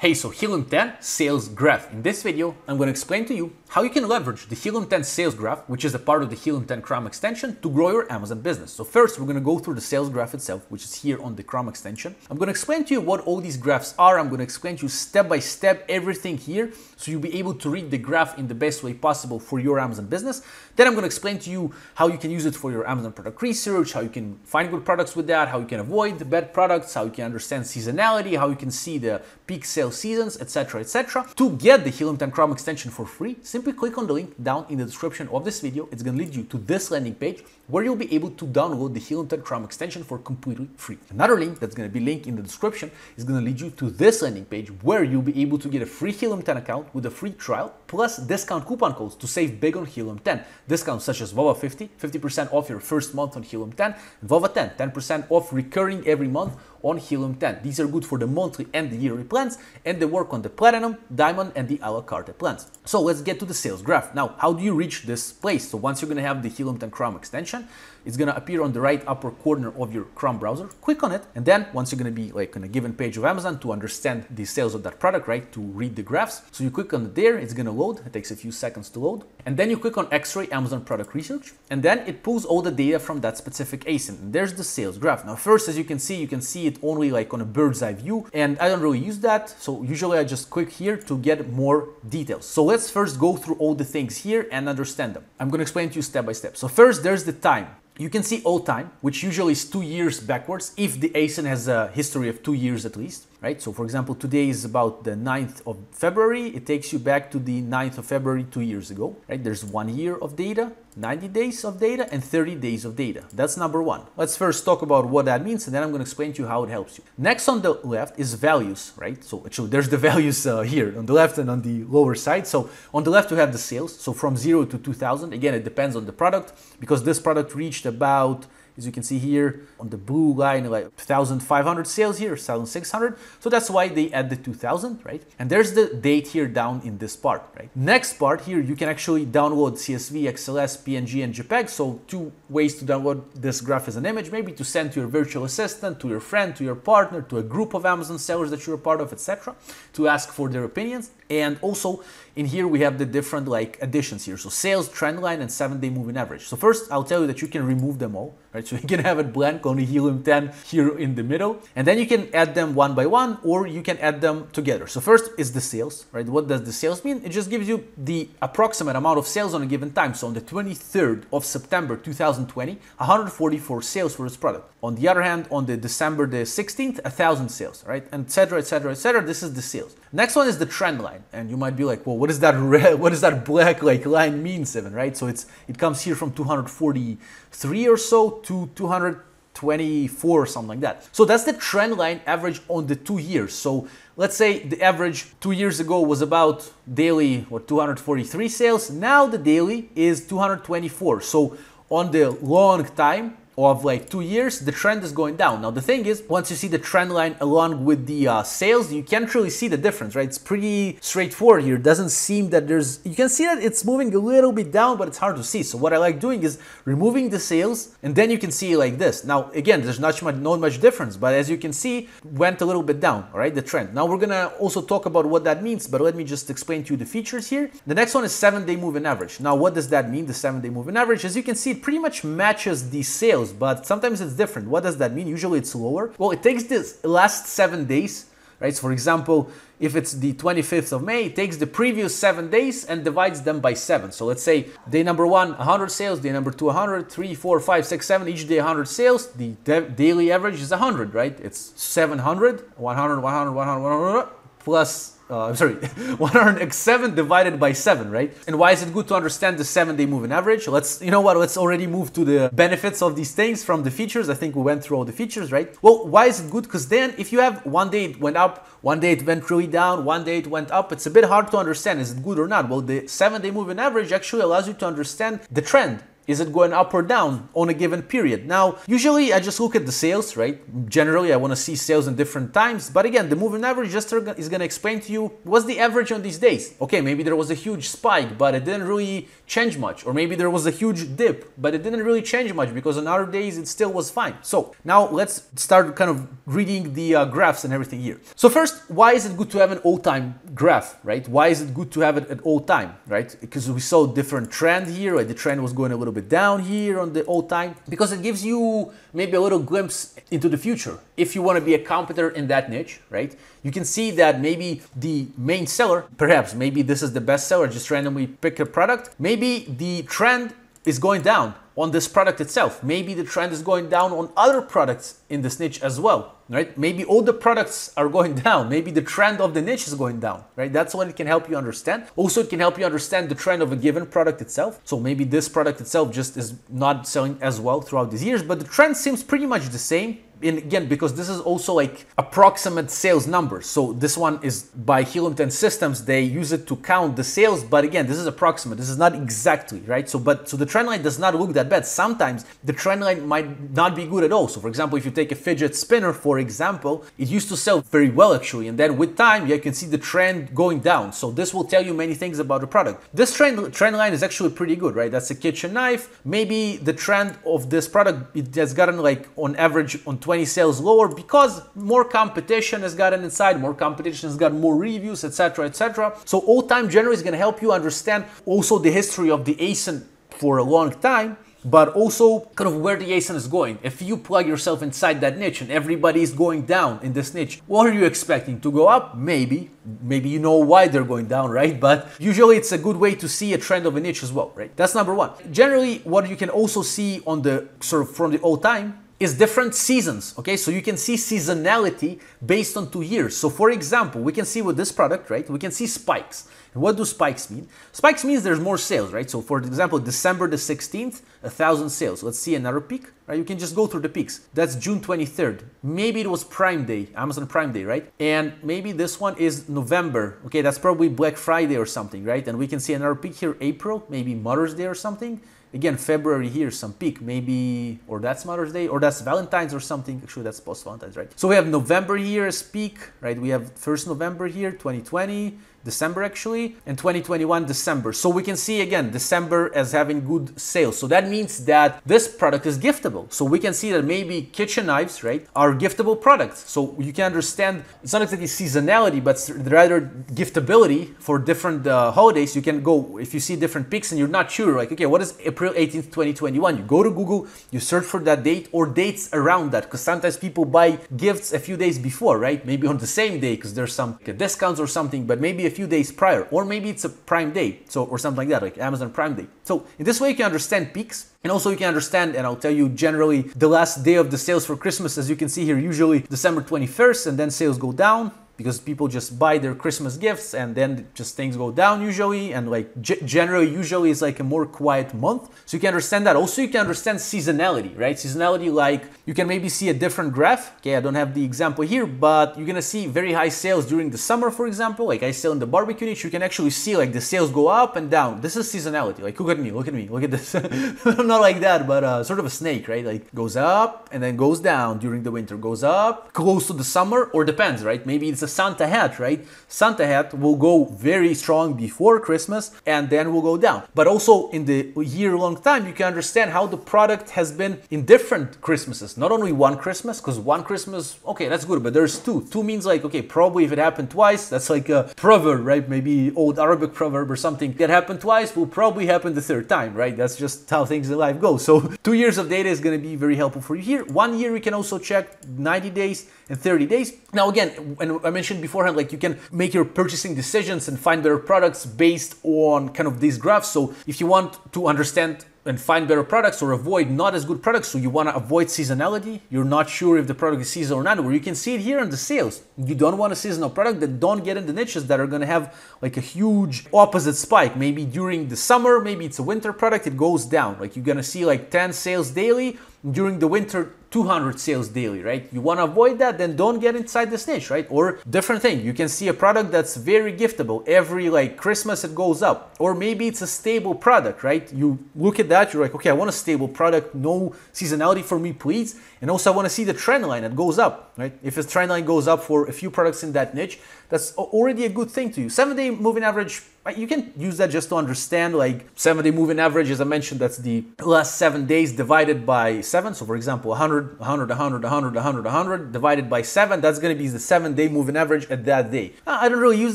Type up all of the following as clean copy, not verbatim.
Hey, so Helium 10 sales graph. In this video, I'm going to explain to you how you can leverage the Helium 10 sales graph, which is a part of the Helium 10 Chrome extension, to grow your Amazon business. So first, we're going to go through the sales graph itself, which is here on the Chrome extension. I'm going to explain to you what all these graphs are. I'm going to explain to you step by step everything here, so you'll be able to read the graph in the best way possible for your Amazon business. Then I'm going to explain to you how you can use it for your Amazon product research, how you can find good products with that, how you can avoid the bad products, how you can understand seasonality, how you can see the peak sales seasons, etc., etc. To get the Helium 10 Chrome extension for free, simply click on the link down in the description of this video. It's going to lead you to this landing page where you'll be able to download the Helium 10 Chrome extension for completely free. Another link that's going to be linked in the description is going to lead you to this landing page where you'll be able to get a free Helium 10 account with a free trial plus discount coupon codes to save big on Helium 10. Discounts such as VOVA50, 50% off your first month on Helium 10, and VOVA10, 10% off recurring every month on Helium 10. These are good for the monthly and the yearly plans, and they work on the Platinum, Diamond, and the a la carte plans. So let's get to the sales graph. Now, how do you reach this place? So once you're going to have the Helium 10 Chrome extension, it's going to appear on the right upper corner of your Chrome browser. Click on it, and then once you're going to be like on a given page of Amazon to understand the sales of that product, right, to read the graphs. So you click on it there, it's going to load. It takes a few seconds to load. And then you click on Xray Amazon product research, and then it pulls all the data from that specific ASIN. And there's the sales graph. Now, first, as you can see it only like on a bird's eye view, and I don't really use that. So usually I just click here to get more details. So let's first go through all the things here and understand them. I'm going to explain to you step by step. So first, there's the time. You can see all time, which usually is 2 years backwards, if the ASIN has a history of 2 years at least, right? So for example, today is about the 9th of February. It takes you back to the 9th of February 2 years ago, right? There's 1 year of data, 90 days of data, and 30 days of data. That's number one. Let's first talk about what that means, and then I'm going to explain to you how it helps you. Next on the left is values, right? So actually there's the values here on the left and on the lower side. So on the left, we have the sales. So from 0 to 2,000, again, it depends on the product, because this product reached about, as you can see here on the blue line, like 2,500 sales here, 1,600. So that's why they add the 2,000, right? And there's the date here down in this part, right? Next part here, you can actually download CSV, XLS, PNG, and JPEG. So two ways to download this graph as an image, maybe to send to your virtual assistant, to your friend, to your partner, to a group of Amazon sellers that you're a part of, etc., to ask for their opinions. And also in here, we have the different like additions here. So sales, trend line, and 7-day moving average. So first, I'll tell you that you can remove them all, right? So you can have it blank, only Helium 10 here in the middle, and then you can add them one by one, or you can add them together. So first is the sales, right? What does the sales mean? It just gives you the approximate amount of sales on a given time. So on the 23rd of September 2020, 144 sales for this product. On the other hand, on the December the 16th, 1,000 sales, right? And et cetera, et cetera, et cetera. This is the sales. Next one is the trend line, and you might be like, well, what is that red? What does that black like line mean, Seven? Right? So it comes here from 243 or so to 224 or something like that. So that's the trend line average on the 2 years. So let's say the average 2 years ago was about daily or 243 sales. Now the daily is 224. So on the long time of like 2 years, the trend is going down. Now the thing is, once you see the trend line along with the sales, you can't really see the difference, right? It's pretty straightforward here. It doesn't seem that there's, you can see that it's moving a little bit down, but it's hard to see. So what I like doing is removing the sales, and then you can see like this. Now again, there's not much difference, but as you can see, went a little bit down, all right, the trend. Now we're gonna also talk about what that means, but let me just explain to you the features here. The next one is 7-day moving average. Now what does that mean, the 7-day moving average? As you can see, it pretty much matches the sales, but sometimes it's different. What does that mean? Usually it's lower. Well, it takes this last 7 days, right? So for example, if it's the 25th of May, it takes the previous 7 days and divides them by 7. So let's say day number 1, 100 sales, day number 2, 100, 3, 4, 5, 6, 7, each day 100 sales. The daily average is 100, right? It's 700, 100, 100, 100, 100, plus... I'm sorry, 107 divided by 7, right? And why is it good to understand the 7-day moving average? Let's, you know what, let's already move to the benefits of these things from the features. I think we went through all the features, right? Well, why is it good? Because then if you have one day it went up, one day it went really down, one day it went up, it's a bit hard to understand. Is it good or not? Well, the 7-day moving average actually allows you to understand the trend. Is it going up or down on a given period? Now, usually I just look at the sales, right? Generally, I want to see sales in different times. But again, the moving average just is going to explain to you what's the average on these days. Okay, maybe there was a huge spike, but it didn't really change much. Or maybe there was a huge dip, but it didn't really change much because on other days it still was fine. So now let's start kind of reading the graphs and everything here. So first, why is it good to have an all-time graph, right? Why is it good to have it at all time, right? Because we saw different trend here, right? The trend was going a little bit down here on the all time because it gives you maybe a little glimpse into the future. If you want to be a competitor in that niche, right? You can see that maybe the main seller, perhaps maybe this is the best seller, just randomly pick a product. Maybe the trend is going down on this product itself. Maybe the trend is going down on other products in this niche as well, right? Maybe all the products are going down. Maybe the trend of the niche is going down, right? That's what it can help you understand. Also, it can help you understand the trend of a given product itself. So maybe this product itself just is not selling as well throughout these years, but the trend seems pretty much the same. And again, because this is also like approximate sales numbers. So this one is by Helium 10 systems. They use it to count the sales. But again, this is approximate. This is not exactly, right? So, so the trend line does not look that bad. Sometimes the trend line might not be good at all. So for example, if you take a fidget spinner, for example, it used to sell very well actually. And then with time, you can see the trend going down. So this will tell you many things about the product. This trend line is actually pretty good, right? That's a kitchen knife. Maybe the trend of this product, it has gotten like on average on 20 sales lower because more competition has gotten inside, more competition has got more reviews, etc., etc. So all time generally is going to help you understand also the history of the ASIN for a long time, but also kind of where the ASIN is going. If you plug yourself inside that niche and everybody is going down in this niche, what are you expecting to go up? Maybe you know why they're going down, right? But usually it's a good way to see a trend of a niche as well, right? That's number one. Generally, what you can also see on the sort of from the all time is different seasons, okay? So you can see seasonality based on 2 years. So for example, we can see with this product, right? We can see spikes. And what do spikes mean? Spikes means there's more sales, right? So for example, December the 16th, 1,000 sales. Let's see another peak, right? You can just go through the peaks. That's June 23rd. Maybe it was Prime Day, Amazon Prime Day, right? And maybe this one is November. Okay, that's probably Black Friday or something, right? And we can see another peak here, April, maybe Mother's Day or something. Again, February here, some peak, maybe, or that's Mother's Day, or that's Valentine's or something. Actually, that's post-Valentine's, right? So we have November here as peak, right? We have 1st November here, 2020, December actually, and 2021 December. So we can see again, December as having good sales. So that means that this product is giftable. So we can see that maybe kitchen knives, right, are giftable products. So you can understand, it's not exactly seasonality, but rather giftability for different holidays. You can go, if you see different peaks and you're not sure, like, okay, what is April 18th, 2021? You go to Google, you search for that date or dates around that, because sometimes people buy gifts a few days before, right? Maybe on the same day, because there's some discounts or something, but maybe a few days prior, or maybe it's a Prime Day, so or something like that, like Amazon Prime Day. So in this way you can understand peaks, and also you can understand, and I'll tell you generally the last day of the sales for Christmas, as you can see here, usually December 21st, and then sales go down because people just buy their Christmas gifts, and then just things go down usually, and like generally usually is like a more quiet month. So you can understand that. Also you can understand seasonality, right? Seasonality, like you can maybe see a different graph. Okay, I don't have the example here, but you're gonna see very high sales during the summer, for example, like I sell in the barbecue niche. You can actually see like the sales go up and down. This is seasonality. Like look at me, look at this. I'm not like that, but sort of a snake, right? Like goes up and then goes down during the winter, goes up close to the summer, or depends, right? Maybe it's a Santa hat, right? Santa hat will go very strong before Christmas and then will go down. But also in the year-long time, you can understand how the product has been in different Christmases. Not only one Christmas, because one Christmas, okay, that's good, but there's two. Two means like, okay, probably if it happened twice, that's like a proverb, right? Maybe old Arabic proverb or something. That happened twice will probably happen the third time, right? That's just how things in life go. So 2 years of data is going to be very helpful for you here. 1 year, we can also check 90 days and 30 days. Now, again, and I mentioned beforehand, like you can make your purchasing decisions and find better products based on kind of these graphs. So if you want to understand and find better products or avoid not as good products, so you want to avoid seasonality, you're not sure if the product is seasonal or not, where you can see it here on the sales. You don't want a seasonal product, that don't get in the niches that are going to have like a huge opposite spike. Maybe during the summer, maybe it's a winter product, it goes down. Like you're going to see like 10 sales daily during the winter 200 sales daily, right? You want to avoid that, then don't get inside this niche, right? Or different thing, you can see a product that's very giftable. Every like Christmas it goes up, or maybe it's a stable product, right? You look at that, you're like, okay, I want a stable product, no seasonality for me, please. And also I want to see the trend line that goes up, right? If the trend line goes up for a few products in that niche, that's already a good thing to you. 7-day moving average, you can use that just to understand like 7-day moving average, as I mentioned, that's the last 7 days divided by 7. So for example, 100, 100, 100, 100, 100, 100 divided by 7, that's going to be the 7-day moving average at that day. I don't really use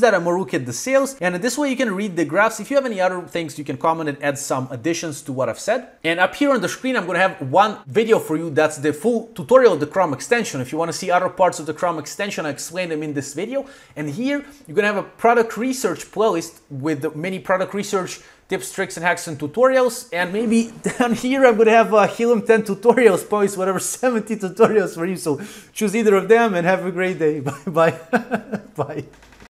that. I more look at the sales, and this way you can read the graphs. If you have any other things, you can comment and add some additions to what I've said. And up here on the screen, I'm going to have one video for you. That's the full tutorial of the Chrome extension. If you want to see other parts of the Chrome extension, I explained them in this video. And here you're going to have a product research playlist with many product research tips, tricks, and hacks and tutorials. And maybe down here, I'm going to have a Helium 10 tutorials post, whatever, 70 tutorials for you. So choose either of them and have a great day. Bye. Bye.